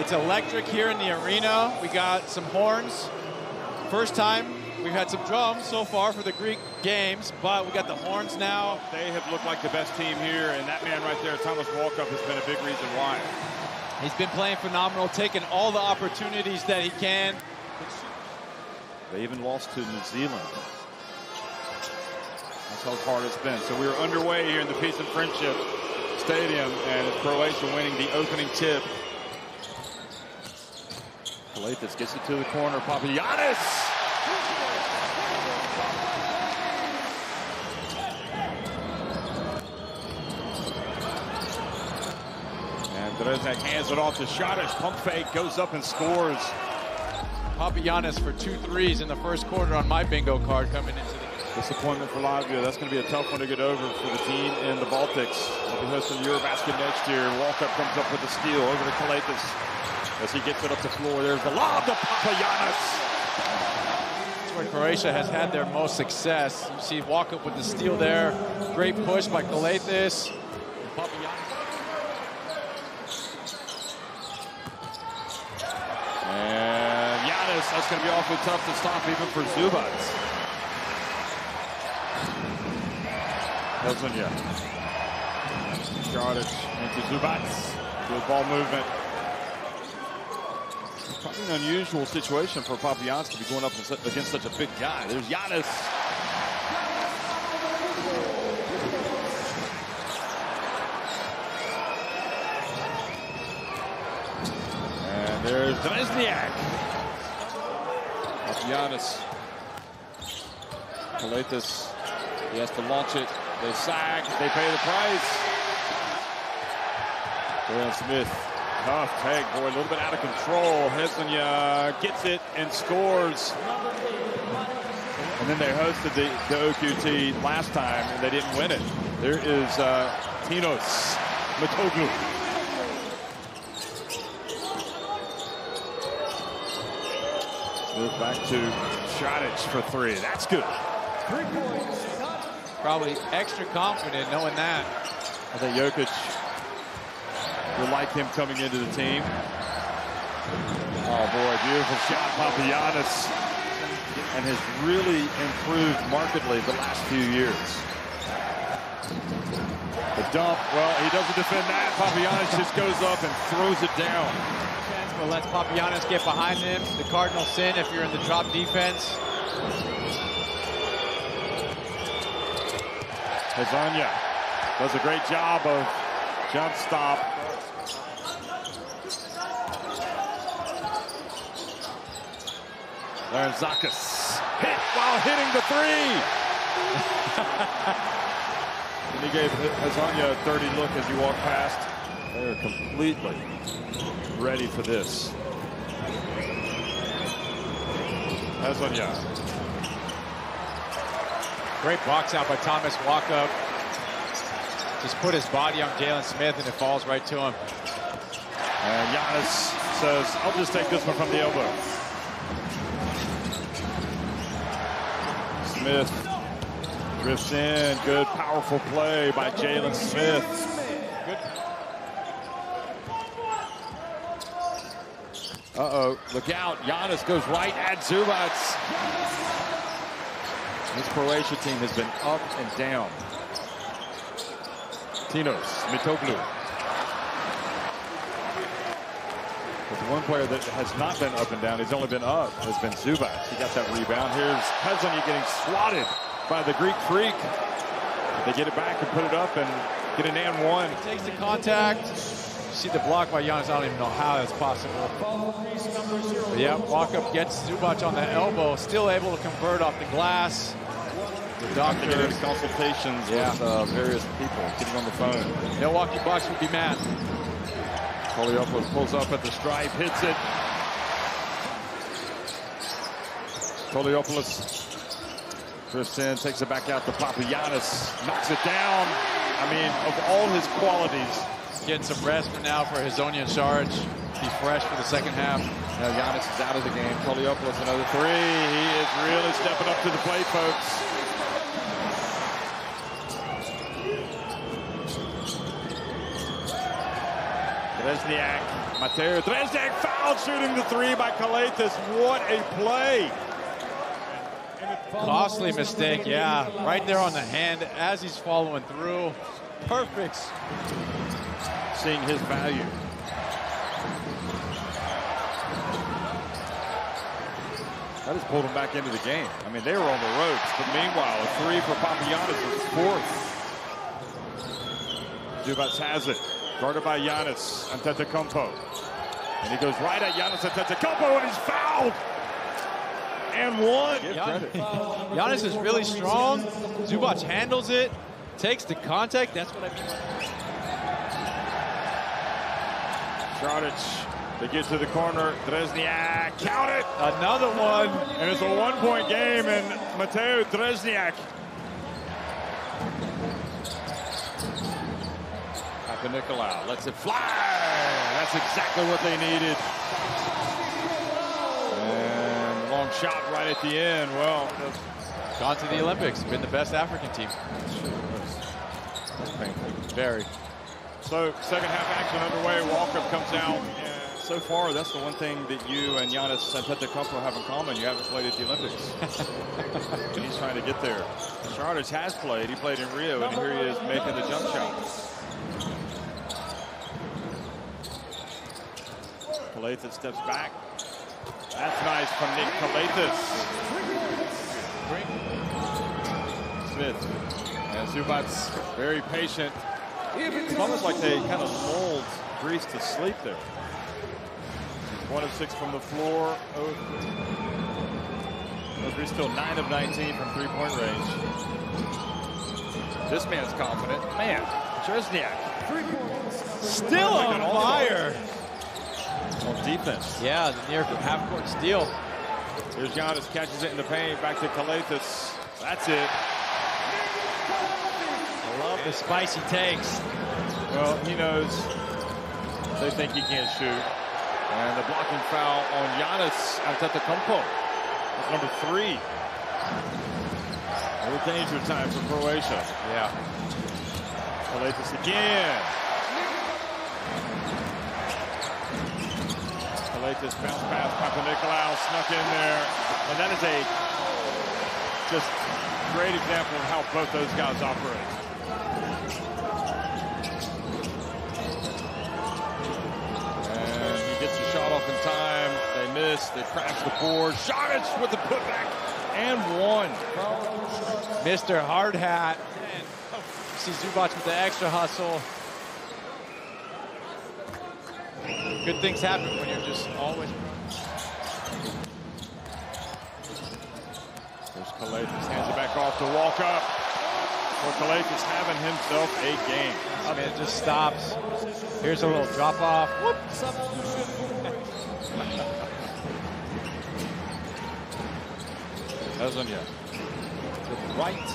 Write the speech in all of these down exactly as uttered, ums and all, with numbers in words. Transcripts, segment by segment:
It's electric here in the arena. We got some horns. First time we've had some drums so far for the Greek games, but we got the horns now. They have looked like the best team here, and that man right there, Thomas Walkup, has been a big reason why. He's been playing phenomenal, taking all the opportunities that he can. They even lost to New Zealand. That's how hard it's been. So we were underway here in the Peace and Friendship Stadium, and Croatia winning the opening tip. Calathes gets it to the corner. Papagiannis! And Drezek hands it off to Šarić. Pump fake, goes up and scores. Papagiannis for two threes in the first quarter on my bingo card coming into the disappointment for Latvia. That's going to be a tough one to get over for the team in the Baltics. They'll be hosting Eurobasket next year. Walkup comes up with the steal over to Calathes as he gets it up the floor. There's the lob to Papagiannis. That's where Croatia has had their most success. You see Walkup with the steal there. Great push by Calathes. And Giannis, that's going to be awfully tough to stop even for Zubac. Hesnya, Šarić into Zubac, good ball movement. Probably an unusual situation for Papagiannis to be going up against such a big guy. There's Giannis. And there's Drežnjak. Papagiannis. Calathes, he has to launch it. They sack, they pay the price. Jalen Smith, tough take, boy, a little bit out of control. Hesnya gets it and scores. And then they hosted the, the O Q T last time, and they didn't win it. There is uh, Dinos Mitoglou. Move back to Šarić for three. That's good. Three points. Probably extra confident knowing that. I think Jokic will like him coming into the team. Oh boy, beautiful shot, Papagiannis, and has really improved markedly the last few years. The dump, well, he doesn't defend that. Papagiannis just goes up and throws it down. Well, lets Papagiannis get behind him. The cardinal sin if you're in the drop defense. Hezonja does a great job of jump stop. Larenzakis hit while hitting the three. And he gave Hezonja a dirty look as he walked past. They're completely ready for this. Hezonja. Great box out by Thomas Walkup. Just put his body on Jalen Smith, and it falls right to him. And Giannis says, I'll just take this one from the elbow. Smith drifts in. Good, powerful play by Jalen Smith. Good. Uh-oh, look out. Giannis goes right at Zubac. This Croatia team has been up and down. Dinos Mitoglou. But the one player that has not been up and down, he's only been up, has been Zubac. He got that rebound. Here's Hezonja getting swatted by the Greek freak. They get it back and put it up and get an and one. He takes the contact. You see the block by Giannis. I don't even know how that's possible. But yeah, Walkup gets Zubac on the elbow, still able to convert off the glass. The doctor did consultations yeah. with uh, various people, getting on the phone. Milwaukee Bucks would be mad. Koliopoulos pulls up at the stripe, hits it. Koliopoulos Kristen takes it back out to Papagiannis, knocks it down. I mean, of all his qualities. Getting some rest for now for Hezonja and Šarić. Be fresh for the second half. Now Giannis is out of the game. Koliopoulos another three. He is really stepping up to the plate, folks. Drežnjak, Mateo Drežnjak fouled shooting the three by Calathes. What a play. Costly mistake, yeah. Right there on the hand as he's following through. Perfect. Seeing his value. That has pulled him back into the game. I mean, they were on the ropes, but meanwhile, a three for Papagiannis is fourth. Zubac has it, guarded by Giannis Antetokounmpo. And he goes right at Giannis Antetokounmpo, and he's fouled! And one. Giannis is really strong. Zubac handles it, takes the contact. That's what I mean. Šarić, they get to the corner. Drežnjak, count it. Another one. And it's a one-point game, and Mateo Drežnjak. Papa Nikolayev lets it fly. That's exactly what they needed. Shot right at the end. Well, gone to the Olympics, been the best African team. Very. So second half action underway. Walker comes out. And so far, that's the one thing that you and Giannis Antetokounmpo have in common. You haven't played at the Olympics. And he's trying to get there. Šarić has played. He played in Rio, and here he is making the jump shot. Calathes steps back. That's nice from Nick Calathes. Smith. And Zubac's very patient. It's almost like they kind of lulled Greece to sleep there. One of six from the floor. Oh, Greece still nine of nineteen from three-point range. This man's confident. Man, Drežnjak. Still on fire. On defense. Yeah, near half-court steal. Here's Giannis, catches it in the paint, back to Calathes. That's it. I love the spice he takes. Well, he knows they think he can't shoot. And the blocking foul on Giannis Antetokounmpo. That's number three. A little danger time for Croatia. Yeah. Calathes again. This bounce pass, Papa Nikolayev snuck in there, and that is a just great example of how both those guys operate. And he gets the shot off in time. They miss. They crash the board. Šarić with the putback and one. Mister Hard Hat. You see Zubac with the extra hustle. Good things happen when you're just always. There's Calathes, hands it back off to Walkup. Well, Calathes having himself a game. I mean, it just stops. Here's a little drop off. Whoops. Hesnya to the right,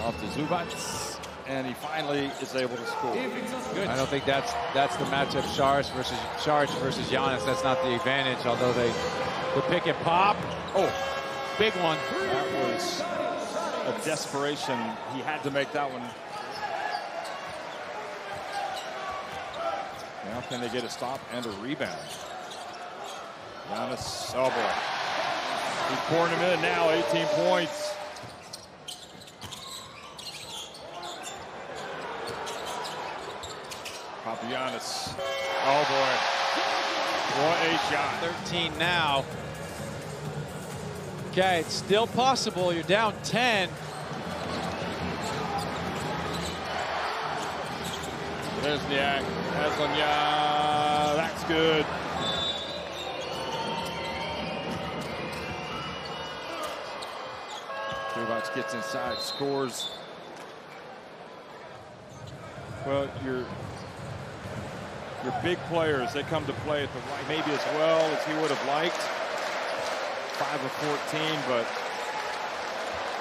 off to Zubac. And he finally is able to score. Good. I don't think that's that's the matchup. Šarić versus Šarić versus Giannis. That's not the advantage. Although they the pick and pop. Oh, big one. That was a desperation. He had to make that one. Now can they get a stop and a rebound? Giannis. Oh boy. He's pouring him in now. eighteen points. Papagiannis. Oh boy. What a shot. thirteen now. Okay, it's still possible. You're down ten. Drežnjak, Hezonja. That's good. Kovac gets inside, scores. Well, you're. Your big players, they come to play at the right, maybe as well as he would have liked. five of fourteen, but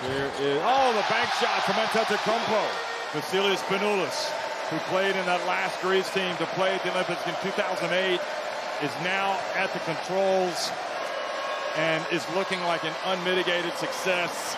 there is, oh, the bank shot from Antetokounmpo. Vasilis Spanoulis, who played in that last Greece team to play at the Olympics in two thousand eight, is now at the controls and is looking like an unmitigated success.